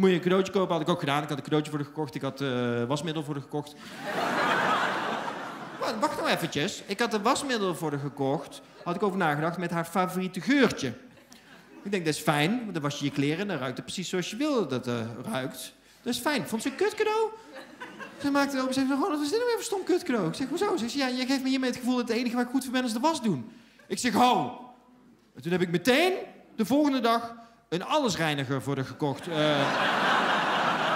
Moet je een cadeautje kopen? Had ik ook gedaan. Ik had een cadeautje voor haar gekocht. Ik had wasmiddel voor haar gekocht. Wacht nou eventjes. Ik had een wasmiddel voor haar gekocht. Had ik over nagedacht met haar favoriete geurtje. Ik denk, dat is fijn. Want dan was je je kleren en dan ruikt het precies zoals je wilde dat het ruikt. Dat is fijn. Vond ze een kut cadeau? Ze maakte het op en zei, oh, dat is dit nou even een stom kut cadeau. Ik zeg, hoezo? Ze zei, ja, je geeft me hiermee het gevoel dat het enige waar ik goed voor ben is de was doen. Ik zeg, oh. En toen heb ik meteen de volgende dag een allesreiniger voor haar gekocht.